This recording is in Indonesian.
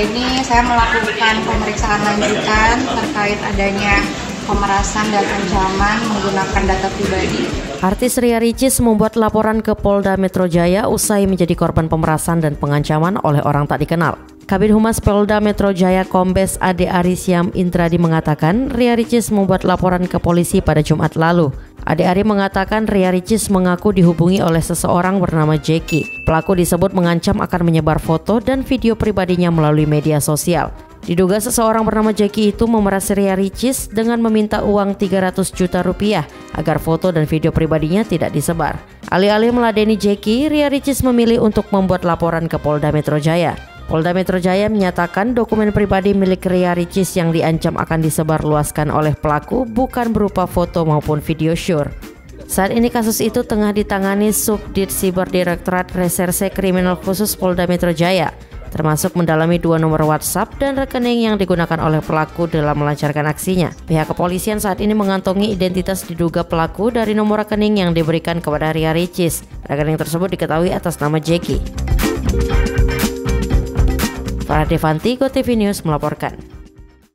hari ini saya melakukan pemeriksaan lanjutan terkait adanya pemerasan dan ancaman menggunakan data pribadi. Artis Ria Ricis membuat laporan ke Polda Metro Jaya usai menjadi korban pemerasan dan pengancaman oleh orang tak dikenal. Kabid Humas Polda Metro Jaya Kombes Ade Ary Syam Indradi mengatakan Ria Ricis membuat laporan ke polisi pada Jumat lalu. Ade Ary mengatakan Ria Ricis mengaku dihubungi oleh seseorang bernama Jackie. Pelaku disebut mengancam akan menyebar foto dan video pribadinya melalui media sosial. Diduga seseorang bernama Jackie itu memeras Ria Ricis dengan meminta uang 300 juta rupiah agar foto dan video pribadinya tidak disebar. Alih-alih meladeni Jackie, Ria Ricis memilih untuk membuat laporan ke Polda Metro Jaya. Polda Metro Jaya menyatakan dokumen pribadi milik Ria Ricis yang diancam akan disebarluaskan oleh pelaku bukan berupa foto maupun video syur. Saat ini kasus itu tengah ditangani Subdit Siber Direktorat Reserse Kriminal Khusus Polda Metro Jaya, termasuk mendalami dua nomor WhatsApp dan rekening yang digunakan oleh pelaku dalam melancarkan aksinya. Pihak kepolisian saat ini mengantongi identitas diduga pelaku dari nomor rekening yang diberikan kepada Ria Ricis. Rekening tersebut diketahui atas nama Jackie. Para Devanti, Go TV News melaporkan.